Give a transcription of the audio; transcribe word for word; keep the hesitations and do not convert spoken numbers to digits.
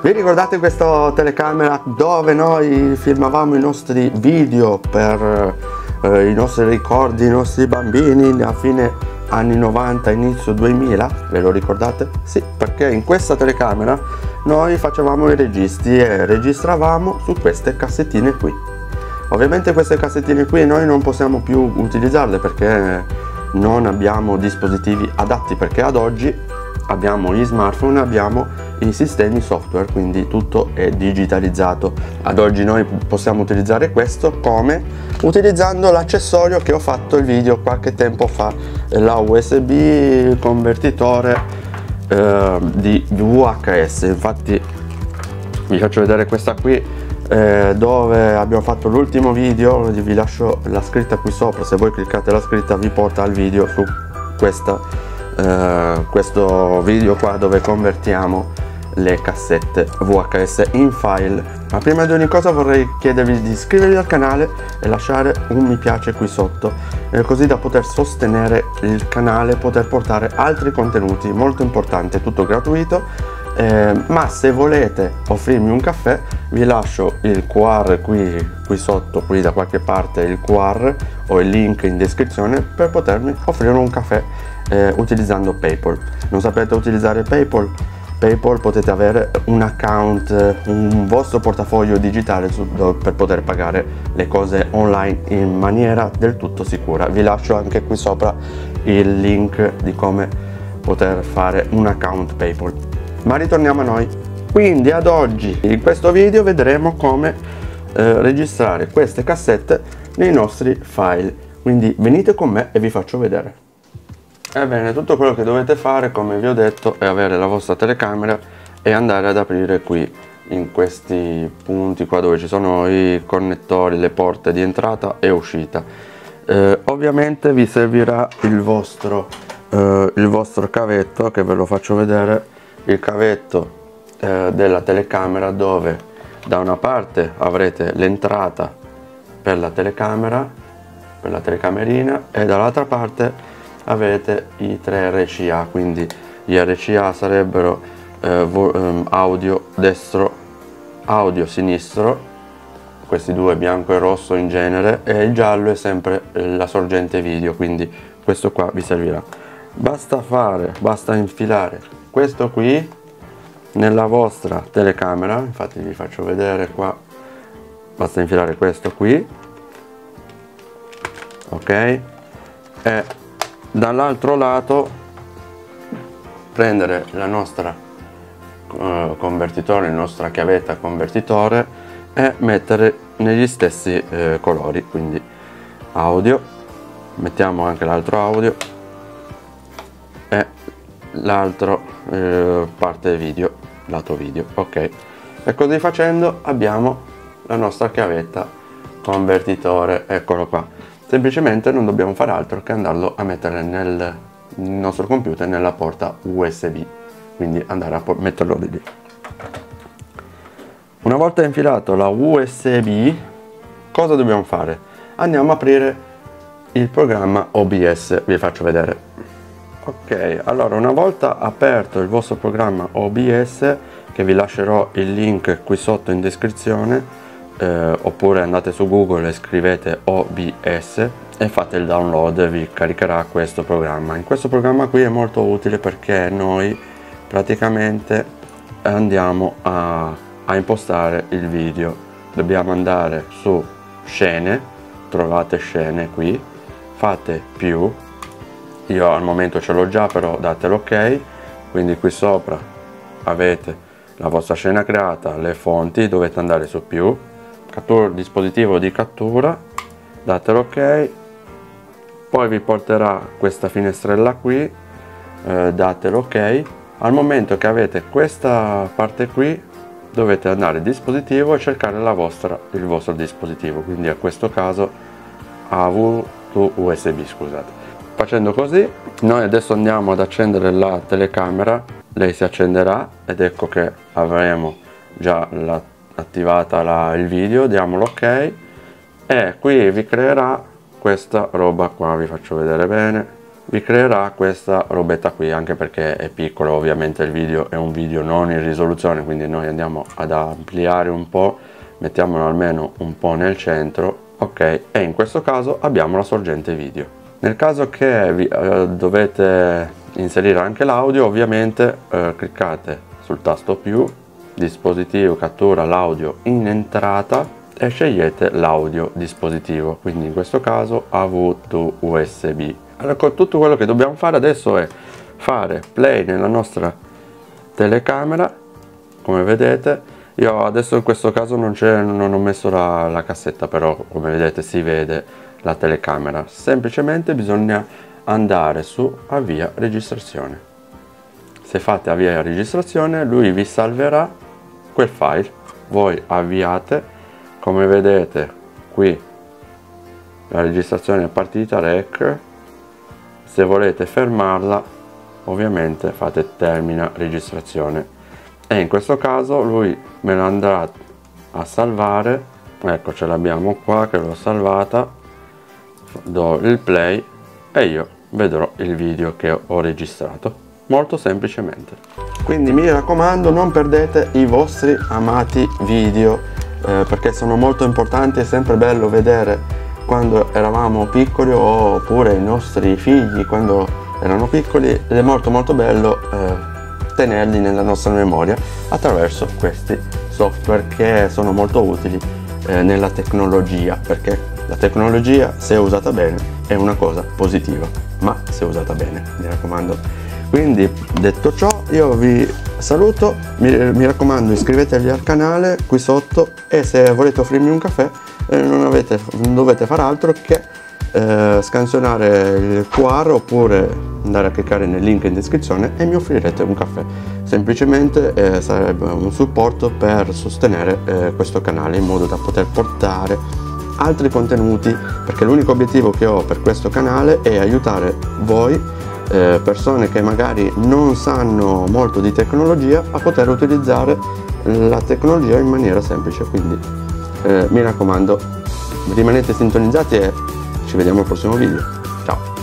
Vi ricordate questa telecamera dove noi filmavamo i nostri video per eh, i nostri ricordi, i nostri bambini a fine anni novanta, inizio duemila? Ve lo ricordate? Sì, perché in questa telecamera noi facevamo i registi e registravamo su queste cassettine qui. Ovviamente queste cassettine qui noi non possiamo più utilizzarle perché non abbiamo dispositivi adatti, perché ad oggi abbiamo gli smartphone, abbiamo i sistemi software, quindi tutto è digitalizzato. Ad oggi noi possiamo utilizzare questo come utilizzando l'accessorio che ho fatto il video qualche tempo fa, la U S B convertitore eh, di V H S. Infatti vi faccio vedere questa qui eh, dove abbiamo fatto l'ultimo video, vi lascio la scritta qui sopra, se voi cliccate la scritta vi porta al video su questa Uh, questo video qua dove convertiamo le cassette V H S in file. Ma prima di ogni cosa vorrei chiedervi di iscrivervi al canale e lasciare un mi piace qui sotto, eh, così da poter sostenere il canale, poter portare altri contenuti molto importanti, tutto gratuito. Eh, ma se volete offrirmi un caffè vi lascio il Q R qui, qui sotto, qui da qualche parte il Q R o il link in descrizione per potermi offrire un caffè eh, utilizzando PayPal. Non sapete utilizzare PayPal? PayPal potete avere un account, un vostro portafoglio digitale su, do, per poter pagare le cose online in maniera del tutto sicura. Vi lascio anche qui sopra il link di come poter fare un account PayPal. Ma ritorniamo a noi. Quindi ad oggi in questo video vedremo come eh, registrare queste cassette nei nostri file, quindi venite con me e vi faccio vedere. Ebbene, tutto quello che dovete fare, come vi ho detto, è avere la vostra telecamera e andare ad aprire qui in questi punti qua dove ci sono i connettori, le porte di entrata e uscita. Eh, ovviamente vi servirà il vostro, eh, il vostro cavetto, che ve lo faccio vedere. Il cavetto eh, della telecamera, dove da una parte avrete l'entrata per la telecamera, per la telecamerina, e dall'altra parte avete i tre R C A. Quindi gli R C A sarebbero eh, um, audio destro, audio sinistro, questi due bianco e rosso in genere, e il giallo è sempre eh, la sorgente video, quindi questo qua vi servirà. Basta fare, basta infilare questo qui nella vostra telecamera. Infatti vi faccio vedere qua, basta infilare questo qui, ok, e dall'altro lato prendere la nostra eh, convertitore, la nostra chiavetta convertitore, e mettere negli stessi eh, colori, quindi audio, mettiamo anche l'altro audio e l'altra eh, parte video, lato video, ok, e così facendo abbiamo la nostra chiavetta convertitore. Eccolo qua, semplicemente non dobbiamo fare altro che andarlo a mettere nel nostro computer, nella porta U S B, quindi andare a metterlo lì. Una volta infilato la U S B, cosa dobbiamo fare? Andiamo a aprire il programma O B S, vi faccio vedere. Ok, allora una volta aperto il vostro programma O B S, che vi lascerò il link qui sotto in descrizione, eh, oppure andate su Google e scrivete O B S e fate il download, vi caricherà questo programma. In questo programma qui è molto utile perché noi praticamente andiamo a, a impostare il video. Dobbiamo andare su scene, trovate scene qui, fate più. Io al momento ce l'ho già, però date l'ok. Quindi qui sopra avete la vostra scena creata, le fonti, dovete andare su più, cattura dispositivo di cattura, date l'ok, poi vi porterà questa finestrella qui, eh, date l'ok. Al momento che avete questa parte qui dovete andare a dispositivo e cercare la vostra, il vostro dispositivo, quindi in questo caso A V due U S B, scusate. Facendo così noi adesso andiamo ad accendere la telecamera, lei si accenderà ed ecco che avremo già la, attivata la, il video, diamo l'ok e qui vi creerà questa roba qua, vi faccio vedere bene, vi creerà questa robetta qui, anche perché è piccolo, ovviamente il video è un video non in risoluzione, quindi noi andiamo ad ampliare un po', mettiamolo almeno un po' nel centro, ok, e in questo caso abbiamo la sorgente video. Nel caso che vi, eh, dovete inserire anche l'audio, ovviamente eh, cliccate sul tasto più, dispositivo cattura l'audio in entrata e scegliete l'audio dispositivo, quindi in questo caso A V due U S B. Allora, tutto quello che dobbiamo fare adesso è fare play nella nostra telecamera, come vedete. Io adesso in questo caso non, non ho messo la, la cassetta, però come vedete si vede la telecamera. Semplicemente bisogna andare su avvia registrazione. Se fate avvia registrazione, lui vi salverà quel file. Voi avviate, come vedete qui la registrazione è partita, rec. Se volete fermarla, ovviamente fate termina registrazione. E in questo caso lui me lo andrà a salvare, ecco ce l'abbiamo qua che l'ho salvata, do il play e io vedrò il video che ho registrato, molto semplicemente. Quindi mi raccomando, non perdete i vostri amati video, eh, perché sono molto importanti. È sempre bello vedere quando eravamo piccoli, oppure i nostri figli quando erano piccoli, ed è molto molto bello eh, tenerli nella nostra memoria attraverso questi software che sono molto utili eh, nella tecnologia, perché la tecnologia, se usata bene, è una cosa positiva, ma se usata bene, mi raccomando. Quindi detto ciò, io vi saluto, mi, mi raccomando iscrivetevi al canale qui sotto, e se volete offrirmi un caffè eh, non, avete, non dovete far altro che eh, scansionare il Q R oppure andare a cliccare nel link in descrizione e mi offrirete un caffè. Semplicemente eh, sarebbe un supporto per sostenere eh, questo canale, in modo da poter portare altri contenuti, perché l'unico obiettivo che ho per questo canale è aiutare voi, eh, persone che magari non sanno molto di tecnologia, a poter utilizzare la tecnologia in maniera semplice. Quindi eh, mi raccomando, rimanete sintonizzati e ci vediamo al prossimo video. Ciao!